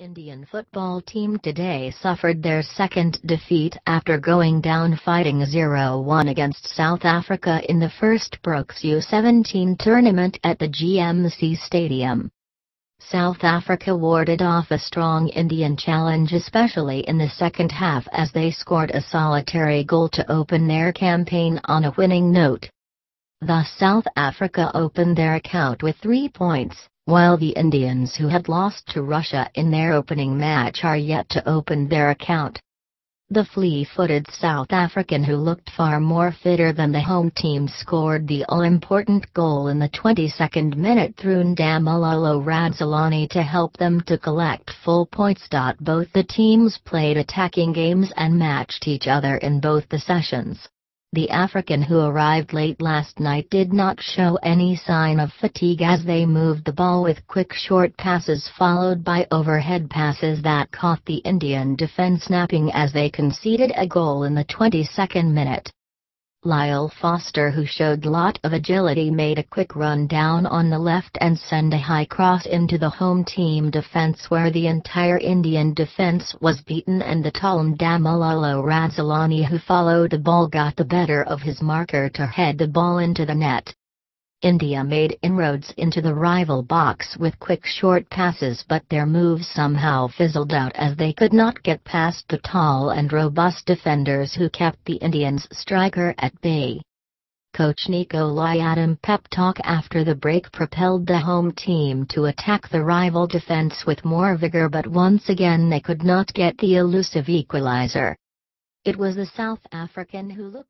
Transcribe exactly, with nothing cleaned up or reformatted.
Indian football team today suffered their second defeat after going down fighting zero one against South Africa in the first BRICS U seventeen tournament at the G M C Stadium. South Africa warded off a strong Indian challenge, especially in the second half, as they scored a solitary goal to open their campaign on a winning note. Thus South Africa opened their account with three points, while the Indians, who had lost to Russia in their opening match, are yet to open their account. The flea-footed South African, who looked far more fitter than the home team, scored the all-important goal in the twenty-second minute through Ndamolelo Radzilani to help them to collect full points. Both the teams played attacking games and matched each other in both the sessions. The African, who arrived late last night, did not show any sign of fatigue as they moved the ball with quick short passes followed by overhead passes that caught the Indian defense napping as they conceded a goal in the twenty-second minute. Lyle Foster, who showed a lot of agility, made a quick run down on the left and sent a high cross into the home team defense, where the entire Indian defense was beaten, and the tall Ndamolelo Radzilani, who followed the ball, got the better of his marker to head the ball into the net. India made inroads into the rival box with quick short passes, but their moves somehow fizzled out as they could not get past the tall and robust defenders who kept the Indians' striker at bay. Coach Nicolai Adam pep talk after the break propelled the home team to attack the rival defense with more vigor, but once again they could not get the elusive equalizer. It was the South African who looked